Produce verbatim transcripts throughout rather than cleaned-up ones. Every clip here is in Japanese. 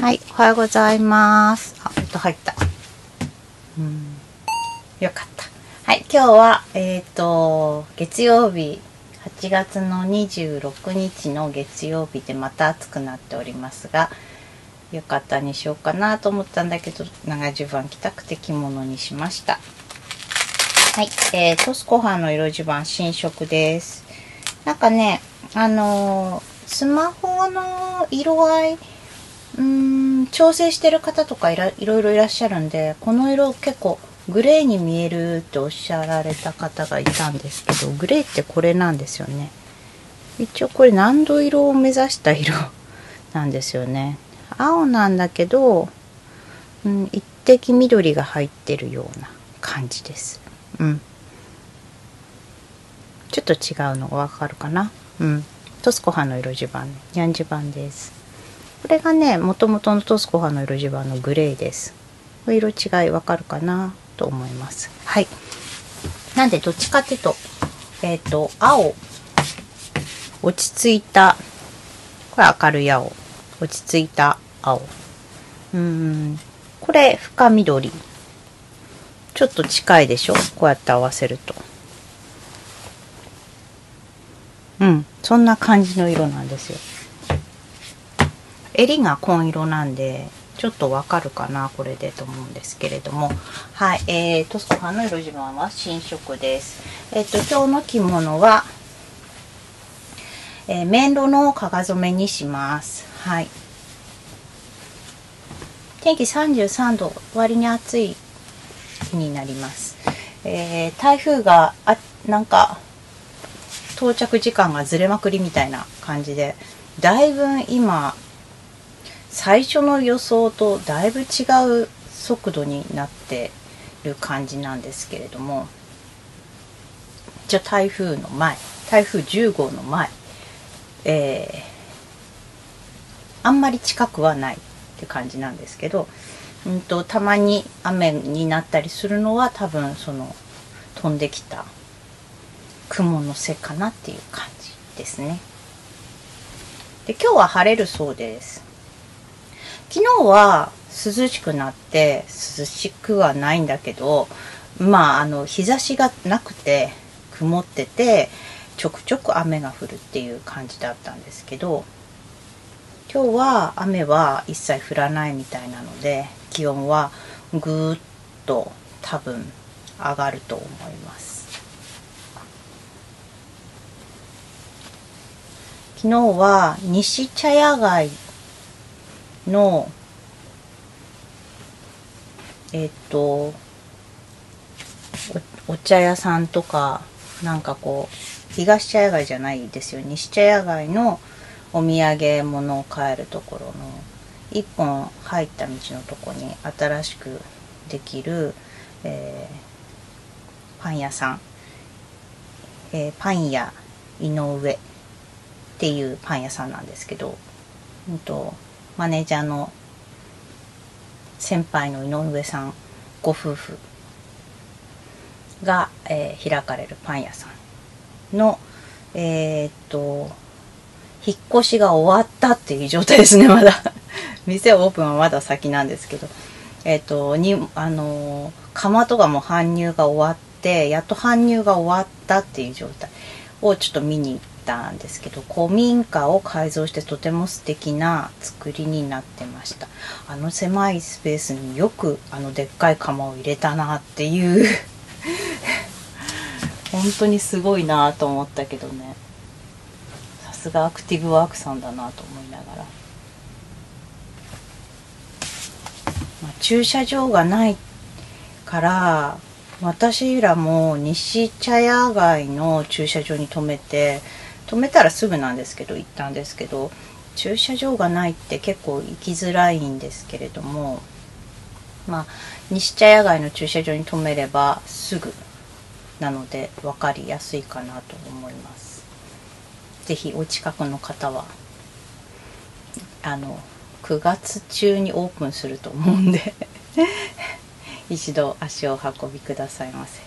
はい、おはようございます。あ、音入った。うん、よかった。はい、今日は、えっと、月曜日、はちがつのにじゅうろくにちの月曜日でまた暑くなっておりますが、浴衣にしようかなと思ったんだけど、長襦袢着たくて着物にしました。はい、えー、トスコハの色襦袢新色です。なんかね、あのー、スマホの色合い、うーん調整してる方とかいろいろいらっしゃるんで、この色結構グレーに見えるっておっしゃられた方がいたんですけど、グレーってこれなんですよね。一応これ何度色を目指した色なんですよね。青なんだけど、うん、一滴緑が入ってるような感じです。うん、ちょっと違うのがわかるかな。うん、トスコハの色襦袢、ニャン襦袢です。これがね、もともとのトスコハの色襦袢のグレーです。これ色違いわかるかなと思います。はい。なんでどっちかっていうと、えっと、青、落ち着いた、これ明るい青、落ち着いた青。うーん、これ深緑。ちょっと近いでしょ？こうやって合わせると。うん、そんな感じの色なんですよ。襟が紺色なんで、ちょっとわかるかな、これでと思うんですけれども。はい、えー、トスコハの色襦袢は新色です。えっと、今日の着物は、えー、綿色のかが染めにします。はい。天気さんじゅうさんど、割に暑い日になります。えー、台風が、あ、なんか、到着時間がずれまくりみたいな感じで、だいぶ今、最初の予想とだいぶ違う速度になってる感じなんですけれども、じゃあ台風の前、台風じゅうごうの前、えー、あんまり近くはないって感じなんですけど、うんと、たまに雨になったりするのは多分その飛んできた雲のせいかなっていう感じですね。で、今日は晴れるそうです。昨日は涼しくなって、涼しくはないんだけど、まあ、あの、日差しがなくて、曇ってて、ちょくちょく雨が降るっていう感じだったんですけど、今日は雨は一切降らないみたいなので、気温はぐーっと多分上がると思います。昨日は西茶屋街のえっとお、お茶屋さんとか、なんかこう東茶屋街じゃないですよ、西茶屋街のお土産物を買えるところの一本入った道のとこに新しくできる、えー、パン屋さん、えー、パン屋井上っていうパン屋さんなんですけど、えっとマネージャーの先輩の井上さんご夫婦が、えー、開かれるパン屋さんの、えー、っと、引っ越しが終わったっていう状態ですね、まだ。店オープンはまだ先なんですけど、えー、っと、に、あのー、釜とかも搬入が終わって、やっと搬入が終わったっていう状態をちょっと見に行って、んですけど、古民家を改造してとても素敵な作りになってました。あの狭いスペースによくあのでっかい釜を入れたなっていう本当にすごいなと思ったけどね、さすがアクティブワークさんだなと思いながら、まあ、駐車場がないから私らも西茶屋街の駐車場に止めて止めたらすぐなんですけど、行ったんですけど、駐車場がないって結構行きづらいんですけれども、まあ、西茶屋街の駐車場に止めればすぐなので分かりやすいかなと思います。ぜひお近くの方は、あの、くがつ中にオープンすると思うんで、一度足を運びくださいませ。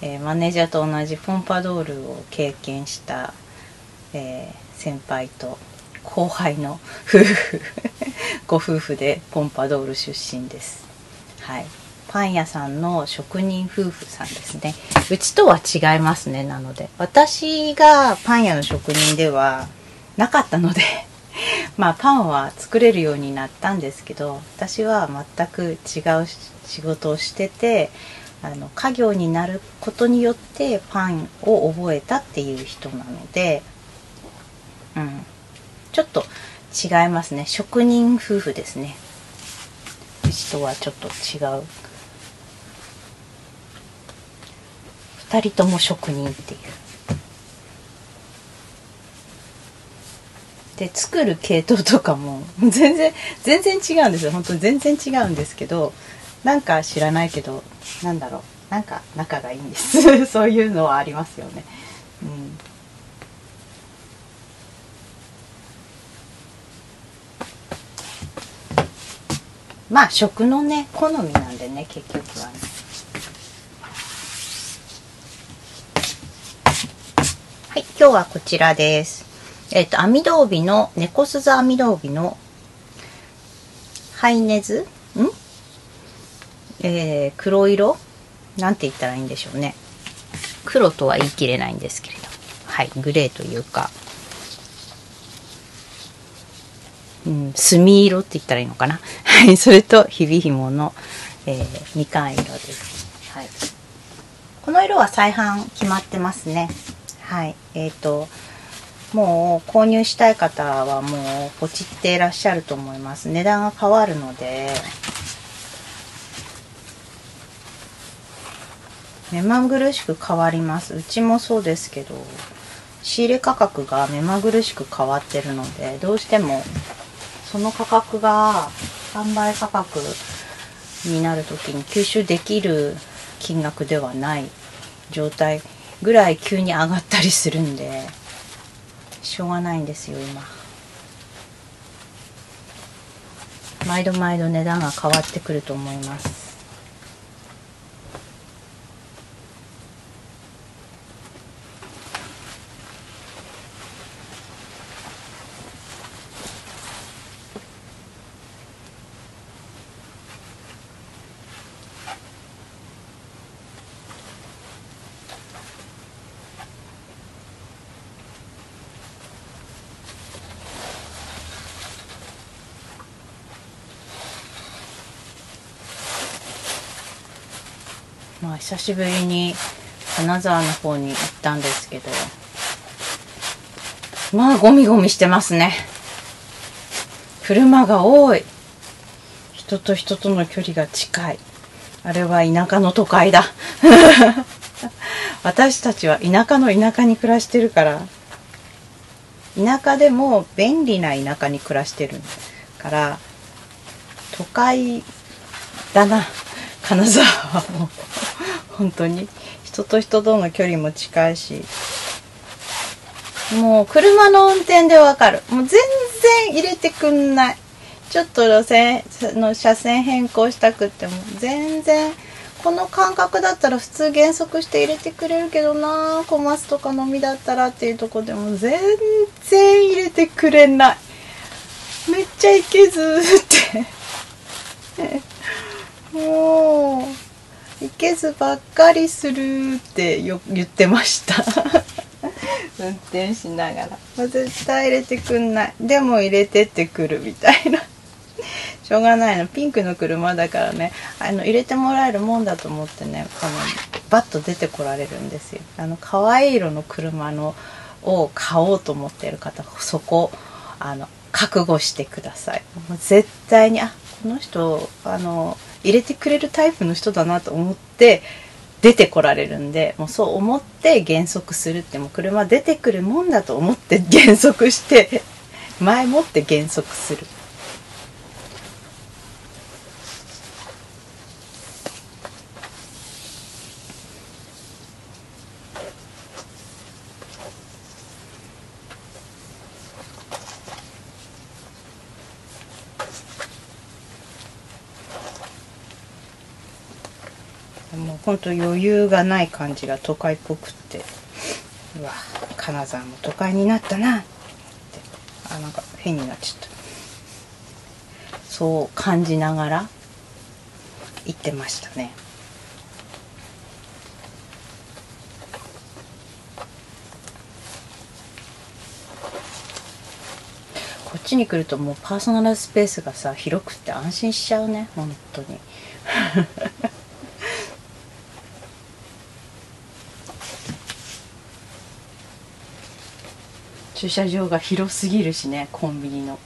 えー、マネージャーと同じポンパドールを経験したえー、先輩と後輩の夫婦ご夫婦でポンパドール出身です。はい、パン屋さんの職人夫婦さんですね。うちとは違いますね。なので私がパン屋の職人ではなかったのでまあパンは作れるようになったんですけど、私は全く違う仕事をしてて、あの家業になることによってパンを覚えたっていう人なので、うん、ちょっと違いますね。職人夫婦ですね。うちとはちょっと違う。ふたりとも職人っていう。で作る系統とかも全然全然違うんですよ。本当に全然違うんですけど、なんか知らないけど、なんだろう、なんか仲がいいんですそういうのはありますよね。うん、まあ食のね好みなんでね、結局はね。はい、今日はこちらです。えっと網戸帯の猫鈴網戸帯のハイネズん、えー、黒色なんて言ったらいいんでしょうね。黒とは言い切れないんですけれど、はいグレーというか、うん、墨色って言ったらいいのかなはいそれとひびひもの、えー、みかん色です、はい、この色は再販決まってますね。はいえっともう購入したい方はもうポチっていらっしゃると思います。値段が変わるので目まぐるしく変わります。うちもそうですけど仕入れ価格が目まぐるしく変わってるので、どうしてもその価格が販売価格になる時に吸収できる金額ではない状態ぐらい急に上がったりするんで。しょうがないんですよ。今毎度毎度値段が変わってくると思います。まあ久しぶりに金沢の方に行ったんですけど、まあゴミゴミしてますね。車が多い。人と人との距離が近い。あれは田舎の都会だ私たちは田舎の田舎に暮らしてるから、田舎でも便利な田舎に暮らしてるから都会だな金沢は。もう本当に人と人との距離も近いし、もう車の運転でわかる。もう全然入れてくんない。ちょっと路線の車線変更したくっても全然、この感覚だったら普通減速して入れてくれるけどな、小松とかのみだったらっていうとこでも全然入れてくれない。めっちゃいけずってもういけずばっかりするってよ言ってました運転しながら、まあ、絶対入れてくんない、でも入れてってくるみたいなしょうがないの。ピンクの車だからね、あの入れてもらえるもんだと思ってね、このバッと出てこられるんですよ。あの可愛い色の車のを買おうと思ってる方、そこあの覚悟してください。もう絶対に、あこの人あの入れてくれるタイプの人だなと思って出てこられるんで、もうそう思って減速するって、もう車出てくるもんだと思って減速して前もって減速する。ほんと余裕がない感じが都会っぽくって、うわ金沢も都会になったなって、あなんか変になっちゃった。そう感じながら行ってましたね。こっちに来るともうパーソナルスペースがさ広くて安心しちゃうね、本当に。駐車場が広すぎるしね、コンビニの。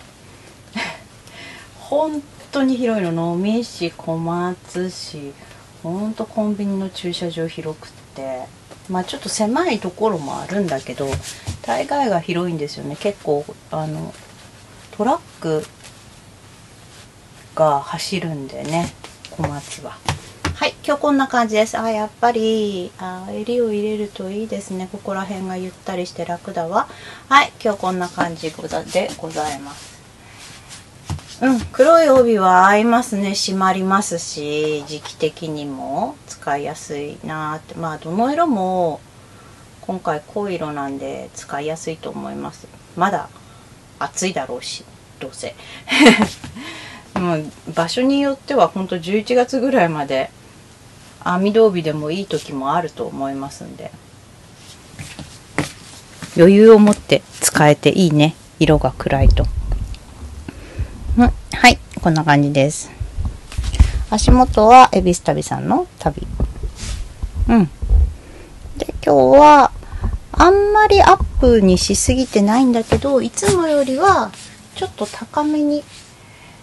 本当に広いの。能美市、小松市、ほんとコンビニの駐車場広くて、まあちょっと狭いところもあるんだけど大概が広いんですよね。結構あのトラックが走るんでね、小松は。はい、今日こんな感じです。あ、やっぱりあ襟を入れるといいですね。ここら辺がゆったりして楽だわ。はい、今日こんな感じでございます。うん、黒い帯は合いますね。締まりますし、時期的にも使いやすいなーって。まあどの色も今回濃い色なんで使いやすいと思います。まだ暑いだろうし、どうせ。もう場所によってはほんとじゅういちがつぐらいまで編み胴日でもいい時もあると思いますんで、余裕を持って使えていいね、色が暗いと。はい、こんな感じです。足元は恵比寿旅さんの旅。うん。で、今日はあんまりアップにしすぎてないんだけど、いつもよりはちょっと高めに、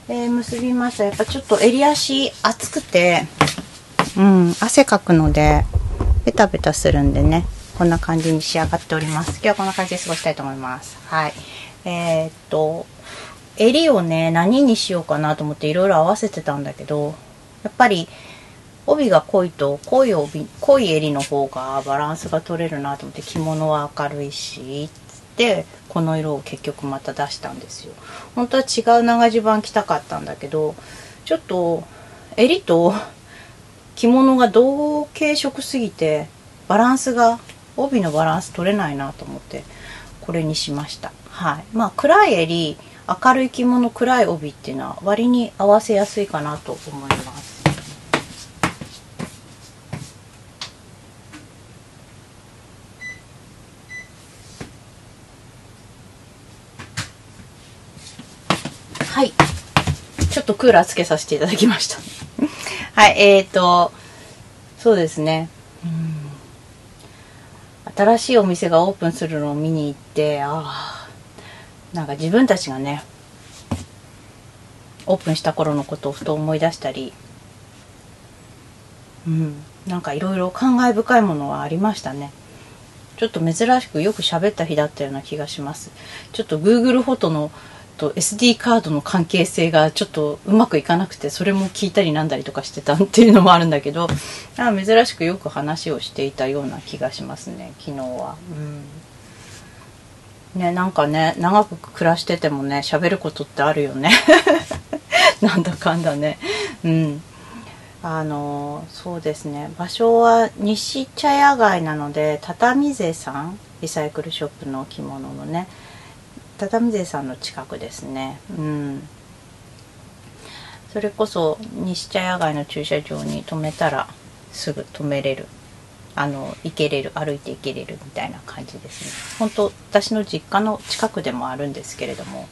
えー、結びました。やっぱちょっと襟足厚くて、うん、汗かくので、ベタベタするんでね、こんな感じに仕上がっております。今日はこんな感じで過ごしたいと思います。はい。えー、っと、襟をね、何にしようかなと思っていろいろ合わせてたんだけど、やっぱり帯が濃いと濃い帯、濃い襟の方がバランスが取れるなと思って、着物は明るいしつってこの色を結局また出したんですよ。本当は違う長襦袢着たかったんだけど、ちょっと襟と着物が同系色すぎてバランスが、帯のバランス取れないなと思ってこれにしました。はい、まあ暗い襟、明るい着物、暗い帯っていうのは割に合わせやすいかなと思います。はい、ちょっとクーラーつけさせていただきました。はい、えーとそうですね、うん、新しいお店がオープンするのを見に行って、ああなんか自分たちがねオープンした頃のことをふと思い出したり、うん、なんかいろいろ感慨深いものはありましたね。ちょっと珍しくよく喋った日だったような気がします。ちょっと Google フォトのと エスディー カードの関係性がちょっとうまくいかなくて、それも聞いたりなんだりとかしてたっていうのもあるんだけど、なんか珍しくよく話をしていたような気がしますね、昨日は。うん、ね、なんかね、長く暮らしててもね、喋ることってあるよね。なんだかんだね。うん。あの、そうですね。場所は西茶屋街なので、畳勢さん、リサイクルショップの着物のね、畳勢さんの近くですね。うん。それこそ、西茶屋街の駐車場に止めたら、すぐ止めれる。あの行けれる、歩いて行けれるみたいな感じですね。本当私の実家の近くでもあるんですけれども、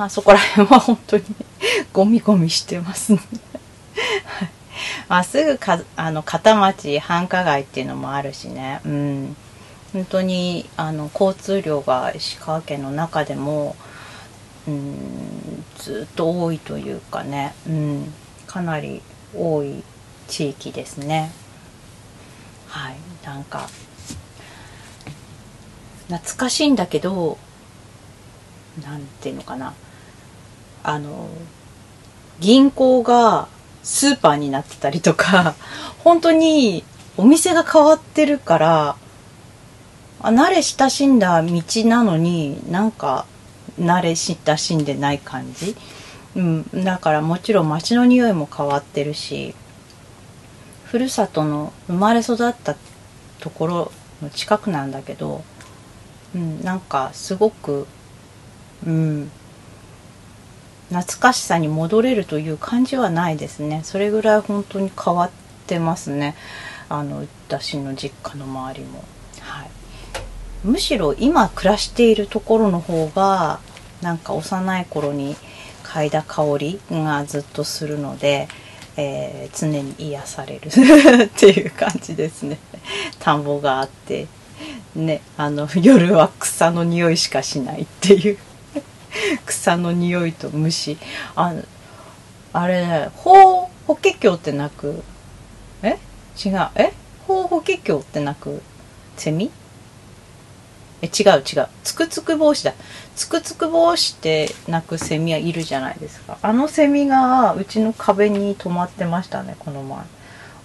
あそこら辺は本当にゴミゴミしてますね。はい、まあ、すぐかあの片町繁華街っていうのもあるしね、うん、本当にあの交通量が石川県の中でも、うん、ずっと多いというかね、うん、かなり多い地域ですね。はい、なんか懐かしいんだけど、なんていうのかな、あの銀行がスーパーになってたりとか、本当にお店が変わってるから、あ慣れ親しんだ道なのになんか慣れ親しんでない感じ、うん、だからもちろん街の匂いも変わってるし、ふるさとの生まれ育ったところの近くなんだけど、うん、なんかすごく、うん、懐かしさに戻れるという感じはないですね。それぐらい本当に変わってますね、あの私の実家の周りも、はい、むしろ今暮らしているところの方がなんか幼い頃に嗅いだ香りがずっとするので、えー、常に癒されるっていう感じですね。田んぼがあってね、あの夜は草の匂いしかしないっていう草の匂いと虫、あのあれね、ホウホケキョウって鳴く、え違う、えホウホケキョウって鳴くセミ、え違う違う、つくつく帽子だ、つくつく帽子って鳴くセミはいるじゃないですか。あのセミがうちの壁に止まってましたね、この前。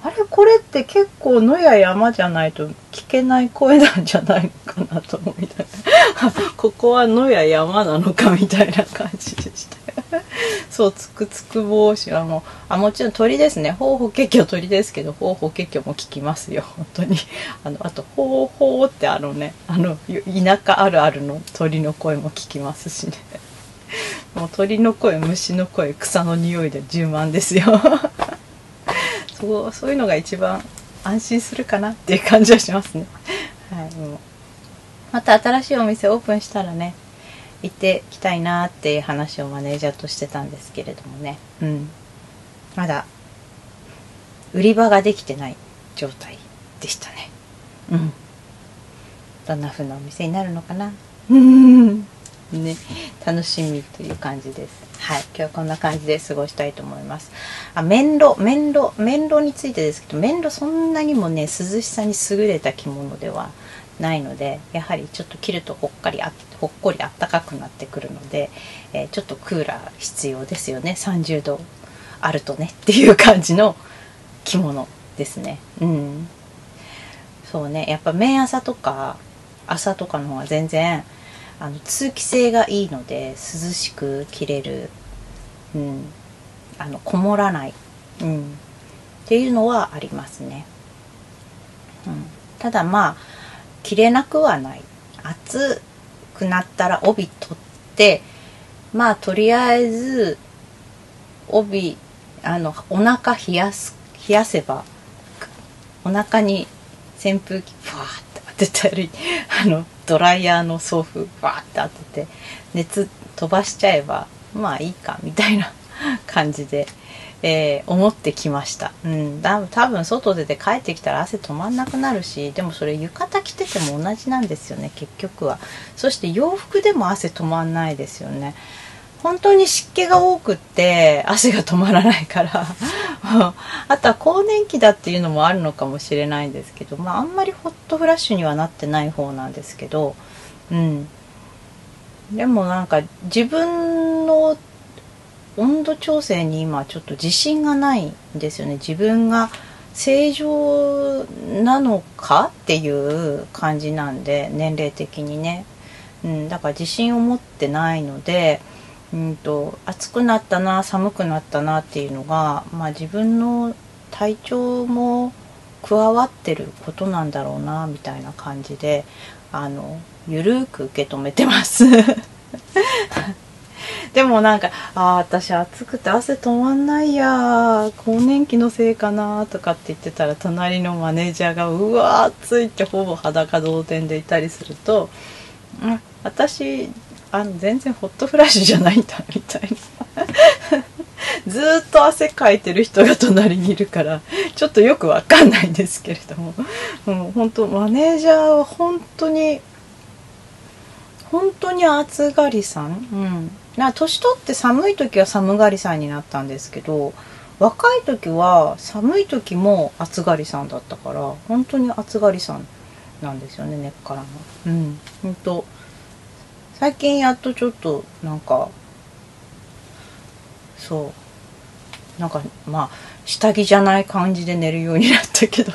あれ、これって結構野や山じゃないと聞けない声なんじゃないのかなと思いながらここは野や山なのかみたいな感じでしたそう、つくつく帽子はもう、あもちろん鳥ですね、ほうほけきょ鳥ですけど、ほうほけきょも聞きますよ本当に。あのあとほうほうってあのね、あの田舎あるあるの鳥の声も聞きますしねもう鳥の声、虫の声、草の匂いで充満ですよそう、そういうのが一番安心するかなっていう感じはしますね。はい、もうまた新しいお店オープンしたらね、行ってきたいなーっていう話をマネージャーとしてたんですけれどもね、うん、まだ売り場ができてない状態でしたね。うん、どんな風なお店になるのかなね、楽しみという感じです。はい、今日はこんな感じで過ごしたいと思います。あ、綿炉、綿炉、綿炉についてですけど、綿炉そんなにもね、涼しさに優れた着物ではないので、やはりちょっと着るとほっかりあ、ほっこりあったかくなってくるので、えー、ちょっとクーラー必要ですよね。さんじゅうどあるとねっていう感じの着物ですね。うん、そうね、やっぱ綿朝とか朝とかの方が全然あの通気性がいいので涼しく着れる、うん、あのこもらない、うん、っていうのはありますね、うん、ただまあ着れなくはない。暑くなったら帯取って、まあとりあえず帯、あのお腹冷やす冷やせばお腹に扇風機ふわーって当てたりあのドライヤーの送風バーって当てて熱飛ばしちゃえばまあいいかみたいな感じで、えー、思ってきました、うん、だ多分外出て帰ってきたら汗止まんなくなるし、でもそれ浴衣着てても同じなんですよね結局は。そして洋服でも汗止まんないですよね。本当に湿気が多くって汗が止まらないからあとは更年期だっていうのもあるのかもしれないんですけど、まあ、あんまりホットフラッシュにはなってない方なんですけど、うん、でもなんか自分の温度調整に今ちょっと自信がないんですよね。自分が正常なのかっていう感じなんで、年齢的にね、うん、だから自信を持ってないので、うんと暑くなったな寒くなったなっていうのが、まあ、自分の体調も加わってることなんだろうなみたいな感じで、あのゆるーく受け止めてますでもなんか「ああ私暑くて汗止まんないや更年期のせいかな」とかって言ってたら、隣のマネージャーが「うわー暑い」ってほぼ裸同点でいたりすると「うん、私あの全然ホットフラッシュじゃないんだ」みたいなずっと汗かいてる人が隣にいるからちょっとよくわかんないんですけれども、もう本当マネージャーは本当に本当に暑がりさん、うん、なんか年取って寒い時は寒がりさんになったんですけど、若い時は寒い時も暑がりさんだったから本当に暑がりさんなんですよね、根っからの。うん、本当最近やっとちょっとなんかそうなんかまあ下着じゃない感じで寝るようになったけど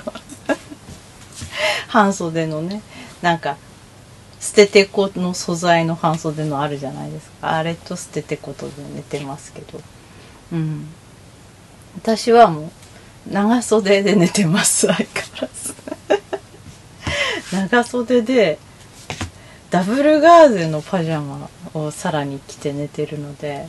半袖のね、なんか捨ててこの素材の半袖のあるじゃないですか、あれと捨ててことで寝てますけど、うん、私はもう長袖で寝てます相変わらず長袖でダブルガーゼのパジャマをさらに着て寝てるので、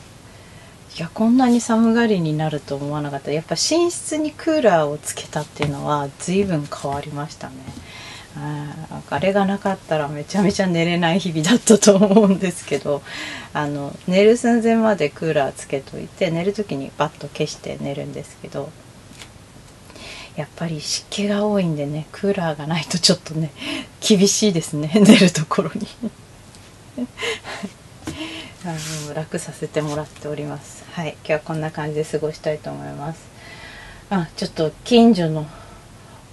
いや、こんなに寒がりになると思わなかった。やっぱ寝室にクーラーをつけたっていうのは随分変わりましたね。あ, あれがなかったらめちゃめちゃ寝れない日々だったと思うんですけど、あの寝る寸前までクーラーつけといて、寝る時にバッと消して寝るんですけど、やっぱり湿気が多いんでね、クーラーがないとちょっとね厳しいですね、寝るところにあの楽させてもらっております。はい、今日はこんな感じで過ごしたいと思います。あ、ちょっと近所の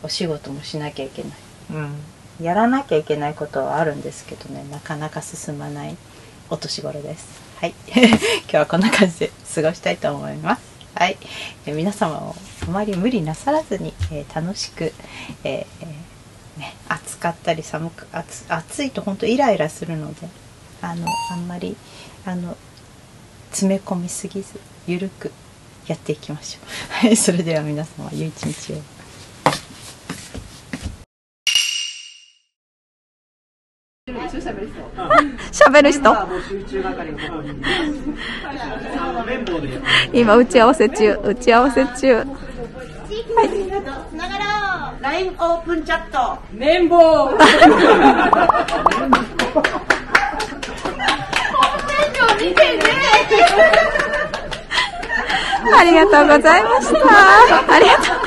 お仕事もしなきゃいけない、うん、やらなきゃいけないことはあるんですけどね、なかなか進まないお年頃です。はい、今日はこんな感じで過ごしたいと思います。はい、え皆様もあまり無理なさらずに、えー、楽しく、えーね、暑かったり寒く 暑, 暑いと本当イライラするので、あのあんまりあの詰め込みすぎずゆるくやっていきましょう。はい、それでは皆様良い一日を。喋る人今打ち合わせ中、打ち合わせ中、はい、ライン オープンチャット綿棒ありがとうございました。ありがとう